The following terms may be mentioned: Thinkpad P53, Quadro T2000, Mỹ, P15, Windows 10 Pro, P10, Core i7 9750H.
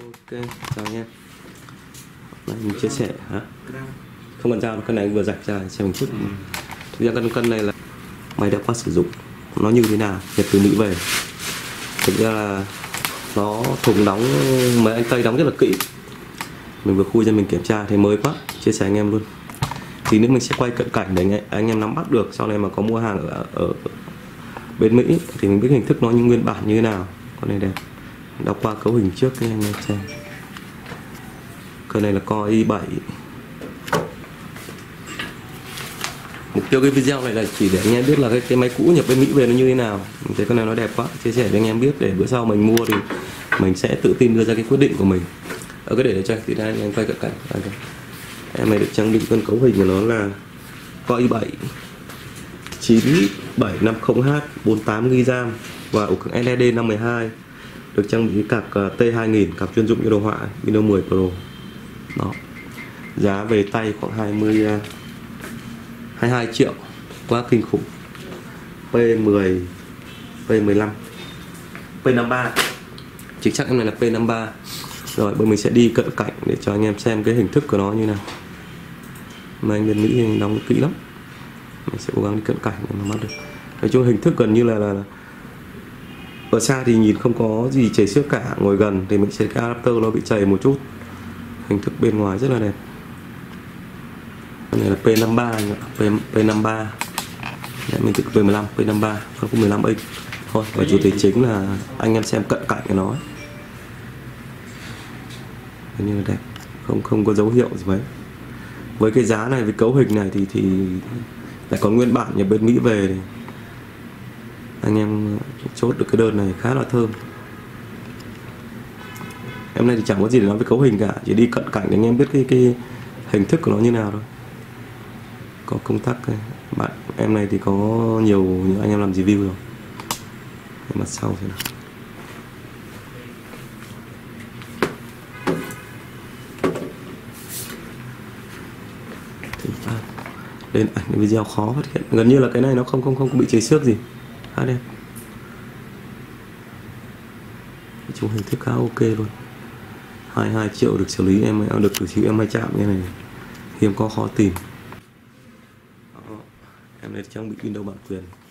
Ok, chào nha. Mình chia sẻ hả? Không bàn giao, con này vừa rạch ra xem một chút. Thực ra cân này là máy đã qua sử dụng, nó như thế nào Nhật từ Mỹ về. Thực ra là nó thùng đóng, mấy anh Tây đóng rất là kỹ. Mình vừa khui ra mình kiểm tra thấy mới quá, chia sẻ anh em luôn. Thì nữa mình sẽ quay cận cảnh để anh em nắm bắt được, sau này mà có mua hàng ở bên Mỹ thì mình biết hình thức nó như nguyên bản như thế nào. Con này đẹp. Đọc qua cấu hình trước anh em xem. Con này là Core i7. Mục tiêu cái video này là chỉ để anh em biết là cái máy cũ nhập bên Mỹ về nó như thế nào. Mình thấy con này nó đẹp quá, chia sẻ cho anh em biết để bữa sau mình mua thì mình sẽ tự tin đưa ra cái quyết định của mình. Ở cái để cho thì đây anh quay cận cảnh. Em này được trang bị con cấu hình của nó là Core i7 9750H 48GB RAM và ổ cứng LED 512, được trang bị cạc T2000, cạc chuyên dụng cho đồ họa Windows 10 Pro. Đó. Giá về tay khoảng 22 triệu, quá kinh khủng. P10, P15, P53. Chính xác em này là P53. Rồi bây mình sẽ đi cận cảnh để cho anh em xem cái hình thức của nó như nào. Mà anh bên Mỹ đóng kỹ lắm. Mình sẽ cố gắng đi cận cảnh để mà bắt được. Nói chung hình thức gần như là ở xa thì nhìn không có gì chảy xước cả, ngồi gần thì mình sẽ cái adapter nó bị chảy một chút. Hình thức bên ngoài rất là đẹp. Cái này là P53 anh ạ, P53. Đấy, mình thích P15, P53, nó cũng 15 inch. Thôi, và chủ thể chính là anh em xem cận cảnh của nó. Hình như là đẹp, không có dấu hiệu gì mấy. Với cái giá này, với cấu hình này thì lại còn nguyên bản nhập bên Mỹ về thì anh em chốt được cái đơn này khá là thơm. Em này thì chẳng có gì để nói với cấu hình cả, chỉ đi cận cảnh để anh em biết cái hình thức của nó như nào thôi. Có công tắc này. Bạn em này thì có nhiều anh em làm review rồi. Để mặt sau thế nào. Lên ảnh video khó phát hiện, gần như là cái này nó không bị cháy xước gì. Khá đẹp. Chúng hình thức khá ok luôn. 22 triệu được xử lý em, được xử lý em hay chạm như này. Hiếm có khó tìm. Đó. Em này trang bị Windows bản quyền.